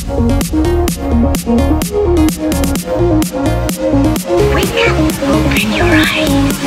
Wake up, open your eyes.